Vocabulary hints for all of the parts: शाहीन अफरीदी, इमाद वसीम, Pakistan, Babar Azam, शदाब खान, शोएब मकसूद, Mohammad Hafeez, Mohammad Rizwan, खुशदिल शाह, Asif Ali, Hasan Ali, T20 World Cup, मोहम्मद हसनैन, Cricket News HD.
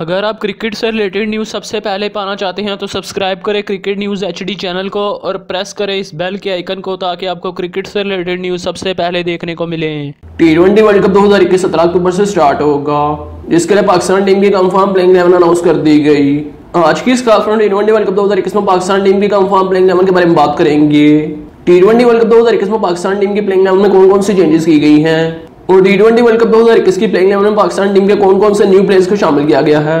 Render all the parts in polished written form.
अगर आप क्रिकेट से रिलेटेड न्यूज़ सबसे पहले पाना चाहते हैं तो सब्सक्राइब करें क्रिकेट न्यूज़ HD चैनल को और प्रेस करें इस बेल के आइकन को ताकि आपको क्रिकेट से रिलेटेड न्यूज़ सबसे पहले देखने को मिले। T20 वर्ल्ड कप 2021 17 अक्टूबर से स्टार्ट होगा, जिसके लिए पाकिस्तान टीम की कंफर्म प्लेइंग 11 अनाउंस कर दी गई। आज की इस T20 वर्ल्ड कप 2021 में पाकिस्तान टीम की कंफर्म प्लेइंग 11 के बारे में बात करेंगे। T20 वर्ल्ड कप 2021 में पाकिस्तान टीम की प्लेइंग 11 में कौन कौन सी चेंजेस की गई हैं और T20 वर्ल्ड कप 2021 की प्लेइंग 11 में पाकिस्तान टीम के कौन कौन से न्यू प्लेयर्स को शामिल किया गया है,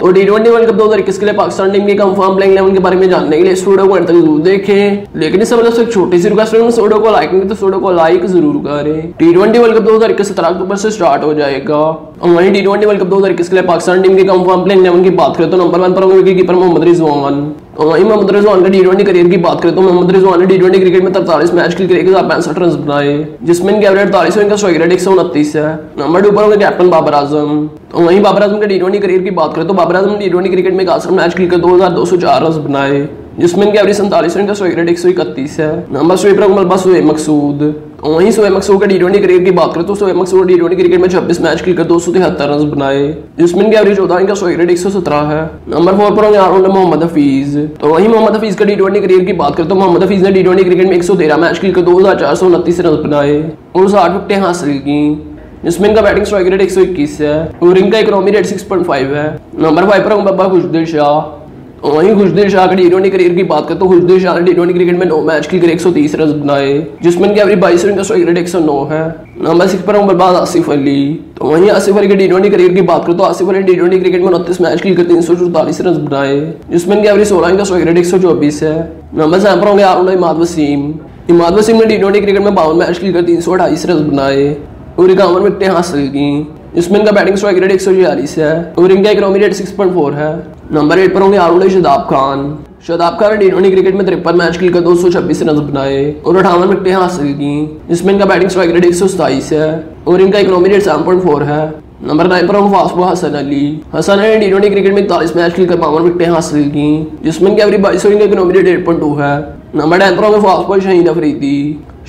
तो T20 वर्ल्ड कप 2021 के लिए पाकिस्तान टीम की कंफर्म प्लेइंग 11 के बारे में जानने के लिए इस वीडियो को अंत तक जरूर देखें। लेकिन इससे पहले एक छोटी सी रिक्वेस्ट है, इस वीडियो को लाइक नहीं तो इस वीडियो को लाइक जरूर करें। T20 वर्ल्ड कप 2021 17 अक्टूबर से स्टार्ट हो जाएगा। वहीं T20 वर्ल्ड कप 2021 के लिए पाकिस्तान टीम की कंफर्म प्लेइंग 11 की बात करें तो नंबर 1 पर होंगे कीपर मोहम्मद रिजवान। मोहम्मद रिजवान के T20 करियर की बात करें तो मोहम्मद रिजवान ने T20 क्रिकेट में 43 मैच खेल के 1065 रन बनाए, जिसमें इनके एवरेज 43 और इनका स्ट्राइक रेट 129 है। नंबर 2 पर होंगे कैप्टन बाबर आजम। तो वहीं बाबर आजम के T20 करियर की बात करें तो बाबर आजम ने T20 क्रिकेट में 61 मैच खेल के 2204 रन बनाए, जिसमें इनके एवरेज 47 और इनका स्ट्राइक रेट 131 है। नंबर 3 पर होंगे शोएब मकसूद। वहीं शोएब मकसूद के T20 करियर की बात करें तो शोएब मकसूद ने T20 क्रिकेट में 26 मैच खेलकर 273 रन बनाए, जिसमें इनके एवरेज 14 इनका स्ट्राइक रेट 117 है। नंबर 4 पर होंगे ऑलराउंडर मोहम्मद हफीज। तो वहीं मोहम्मद हफीज का T20 करियर की बात करें तो मोहम्मद हफीज ने T20 क्रिकेट में 113 मैच खेलकर 2429 रन बनाए और 60 विकेटें हासिल की, जिसमें इनका बैटिंग स्ट्राइक रेट 121 है और इनका इकोनॉमी रेट 6.5 है। नंबर 5 पर होंगे खुशदिल शाह। वहीं खुशदिल शाह की T20 करियर की बात करें तो खुशदिल शाह ने T20 क्रिकेट में 9 मैच खेलकर 130 रन बनाए, जिसमें इनके एवरेज 22 और इनका स्ट्राइक रेट 109 है। नंबर 6 पर होंगे बबार आसिफ अली। तो वहीं आसिफ अली के T20 करियर की बात करें तो आसिफ अली ने T20 क्रिकेट में 29 मैच खेलकर 344 रन बनाए, जिसमें इनके एवरेज 16 इनका स्ट्राइक रेट 124 है। नंबर 7 पर होंगे इमाद वसीम ने T20 क्रिकेट में 52 मैच खेलकर 328 रन बनाए और 51 विकेटें हासिल की, जिसमें इनका बैटिंग स्ट्राइक रेट 146 है और इनका इकोनॉमी रेट 6.4 है। नंबर 8 पर होंगे ऑलराउंडर शदाब खान ने T20 क्रिकेट में 53 मैच खेलकर 226 रन बनाए और 58 विकेटें हासिल की, जिसमें इनका बैटिंग स्ट्राइक रेट 127 है और इनका इकोनॉमी रेट 7.4 है। नंबर 9 पर होंगे फास्ट बॉलर हसन अली ने T20 क्रिकेट में 41 मैच खेलकर 52 विकेटें हासिल की, जिसमें इनकी एवरेज 22 और इनका इकोनॉमी रेट 8.2 है। नंबर 10 पर होंगे फास्ट बॉलर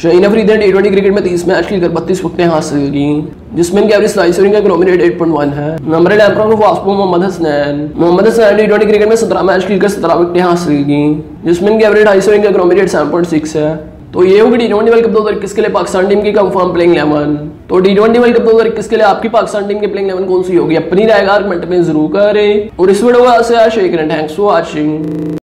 शाहीन अफरीदी ने T20 क्रिकेट में 30 मैच खेलकर 32 विकेटें हासिल की, जिसमें इनकी एवरेज 27 और इनका इकोनॉमी रेट 8.1 है। नंबर 11 पर होंगे फास्ट बॉलर मोहम्मद हसनैन ने T20 क्रिकेट में 17 मैच खेलकर 17 विकेटें हासिल की, जिसमें इनकी एवरेज 22 और इनका इकोनॉमी रेट 7.6 है। तो ये होगी T20 वर्ल्ड कप 2021 के लिए पाकिस्तान टीम की कंफर्म प्लेइंग 11। तो T20 वर्ल्ड कप 2021 के लिए आपकी पाकिस्तान टीम की प्लेइंग 11 कौन सी होगी, अपनी राय कमेंट में जरूर करें और इस वीडियो को शेयर करें। Thanks for watching.